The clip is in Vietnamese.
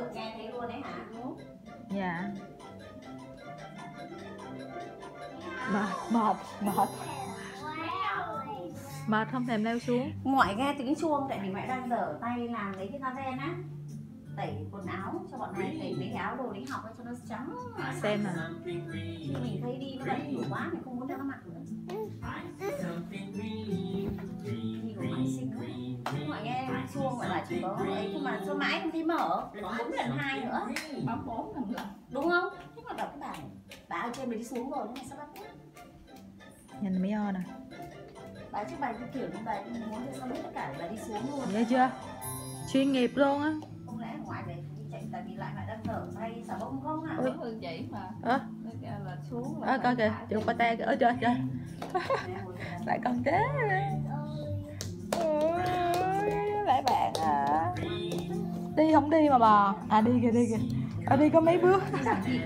được ngay thế luôn đấy hả? Dạ. Mệt. Mệt không thèm leo xuống. Ngoại nghe tiếng chuông tại vì ngoại đang dở tay làm lấy cái da ren á, tẩy quần áo cho bọn này, tẩy mấy cái áo đồ đi học cho nó trắng xem mà. Khi mình thấy đi nó vẫn đủ quá mình không muốn cho nó mặc nữa. Ngoại nghe chuông ngoại bảo chỉ có ấy nhưng mà sao mãi không thấy mở, lần 4 lần 2 nữa, bấm 4 lần nữa đúng không? Thế mà bảo các bạn, bà ở trên mình đi xuống rồi nhưng mà sao bắt? Nhìn Mio nè. Bà trước bài cái kiểu như vậy muốn cho sao biết tất cả là đi xuống luôn. Nghe chưa? Chuyên nghiệp luôn á. Không lẽ ngoại về chạy tại vì lại đang thở tay xả bông không hả? Ủa hơn vậy mà. Hả? Là xuống là. Coi kìa, chụp qua tay kìa. Ở trời trời. Lại còn thế. Lại bạn à. Đi không đi mà bò. À đi kìa đi kìa. Đi có mấy bước. Đi